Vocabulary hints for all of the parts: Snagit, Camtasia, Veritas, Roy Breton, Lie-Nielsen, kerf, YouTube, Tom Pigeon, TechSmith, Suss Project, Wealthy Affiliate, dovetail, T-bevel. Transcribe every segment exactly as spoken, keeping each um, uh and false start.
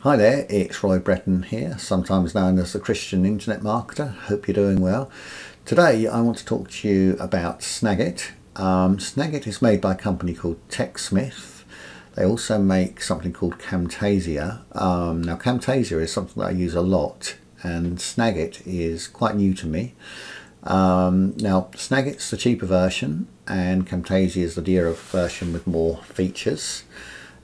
Hi there, it's Roy Breton here, sometimes known as the Christian Internet Marketer. Hope you're doing well. Today I want to talk to you about Snagit. Um, Snagit is made by a company called TechSmith. They also make something called Camtasia. Um, now Camtasia is something that I use a lot, and Snagit is quite new to me. Um, now Snagit's the cheaper version and Camtasia is the dearer version with more features.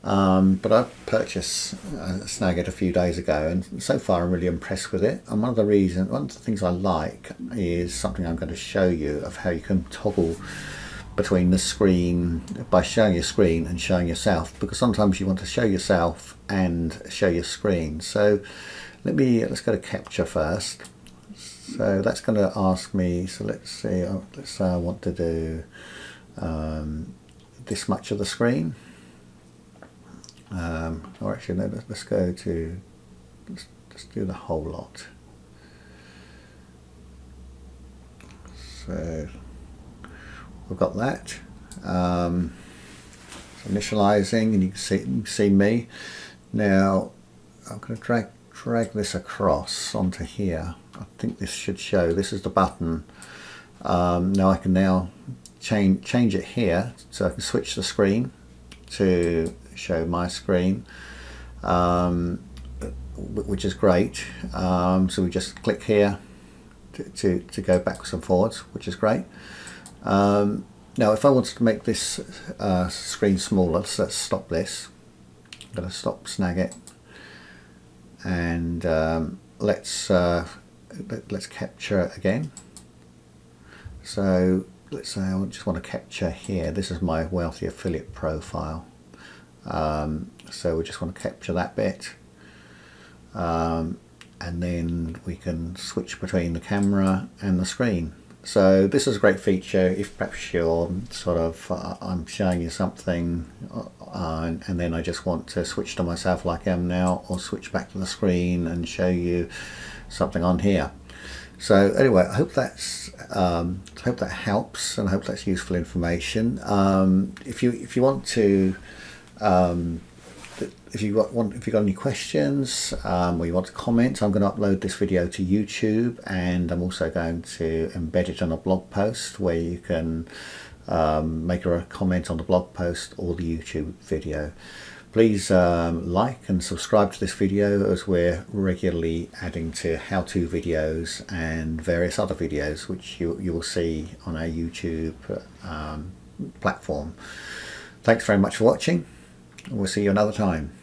Um, but I purchased uh, Snagit a few days ago, and so far I'm really impressed with it. And one of the reasons, one of the things I like is something I'm going to show you of how you can toggle between the screen by showing your screen and showing yourself, because sometimes you want to show yourself and show your screen. So let me let's go to capture first. So that's going to ask me. So let's see. Let's say I want to do um, this much of the screen. Um, or actually, no, let's, let's go to, let's, let's do the whole lot. So we've got that. Um, so initializing, and you can see, you can see me. Now I'm going to drag drag this across onto here. I think this should show. This is the button. Um, now I can now change change it here, so I can switch the screen to show my screen, um, which is great. Um, so we just click here to, to, to go backwards and forwards, which is great. Um, now if I wanted to make this uh, screen smaller, so let's stop this. I'm going to stop Snagit, and um, let's uh, let, let's capture again. So let's say I just want to capture here. This is my Wealthy Affiliate profile. Um, so we just want to capture that bit, um, and then we can switch between the camera and the screen. So this is a great feature if perhaps you're sort of uh, I'm showing you something uh, and, and then I just want to switch to myself like I am now, or switch back to the screen and show you something on here. So anyway, I hope that's um, hope that helps, and I hope that's useful information. Um, if you if you want to Um, if you want, if you've got any questions um, or you want to comment, I'm going to upload this video to YouTube, and I'm also going to embed it on a blog post where you can um, make a comment on the blog post or the YouTube video. Please um, like and subscribe to this video, as we're regularly adding to how-to videos and various other videos which you, you will see on our YouTube um, platform. Thanks very much for watching. We'll see you another time.